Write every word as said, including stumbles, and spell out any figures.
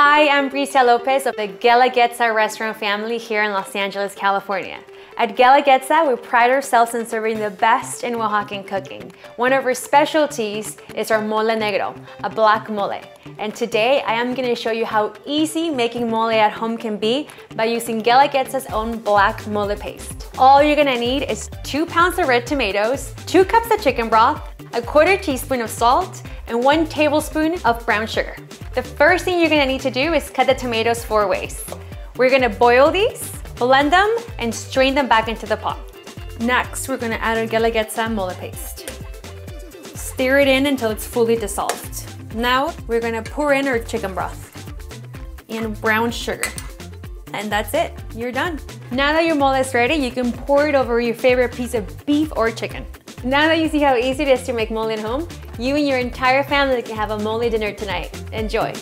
Hi, I'm Bricia Lopez of the Guelaguetza restaurant family here in Los Angeles, California. At Guelaguetza, we pride ourselves in serving the best in Oaxacan cooking. One of our specialties is our mole negro, a black mole. And today, I am going to show you how easy making mole at home can be by using Guelaguetza's own black mole paste. All you're going to need is two pounds of red tomatoes, two cups of chicken broth, a quarter teaspoon of salt, and one tablespoon of brown sugar. The first thing you're gonna need to do is cut the tomatoes four ways. We're gonna boil these, blend them, and strain them back into the pot. Next, we're gonna add our Guelaguetza mole paste. Stir it in until it's fully dissolved. Now, we're gonna pour in our chicken broth and brown sugar. And that's it, you're done. Now that your mole is ready, you can pour it over your favorite piece of beef or chicken. Now that you see how easy it is to make mole at home, you and your entire family can have a mole dinner tonight. Enjoy!